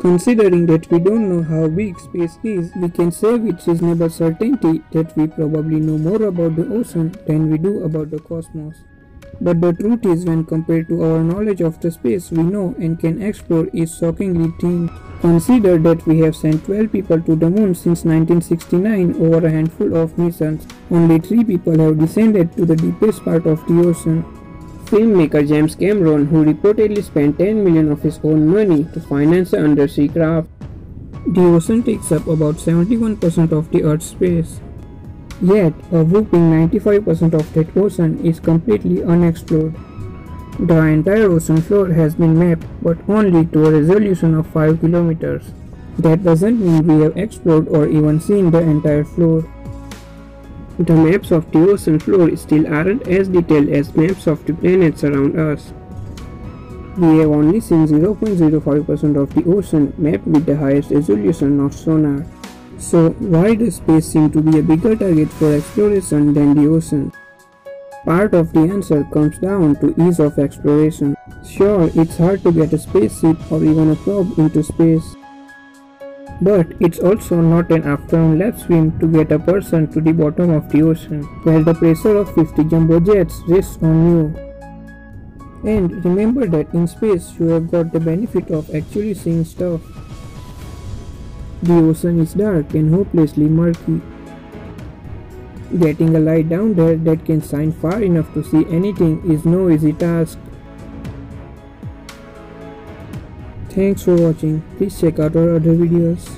Considering that we don't know how big space is, we can say with reasonable certainty that we probably know more about the ocean than we do about the cosmos. But the truth is, when compared to our knowledge of the space we know and can explore, is shockingly thin. Consider that we have sent 12 people to the moon since 1969 over a handful of missions. Only 3 people have descended to the deepest part of the ocean. Filmmaker James Cameron, who reportedly spent $10 million of his own money to finance the undersea craft. The ocean takes up about 71% of the Earth's space. Yet, a whopping 95% of that ocean is completely unexplored. The entire ocean floor has been mapped, but only to a resolution of 5 kilometers. That doesn't mean we have explored or even seen the entire floor. The maps of the ocean floor still aren't as detailed as maps of the planets around us. We have only seen 0.05% of the ocean mapped with the highest resolution of sonar. So, why does space seem to be a bigger target for exploration than the ocean? Part of the answer comes down to ease of exploration. Sure, it's hard to get a spaceship or even a probe into space. But it's also not an afternoon lap swim to get a person to the bottom of the ocean, where the pressure of 50 jumbo jets rests on you. And remember that in space you have got the benefit of actually seeing stuff. The ocean is dark and hopelessly murky. Getting a light down there that can shine far enough to see anything is no easy task. Thanks for watching. Please check out our other videos.